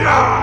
Yeah!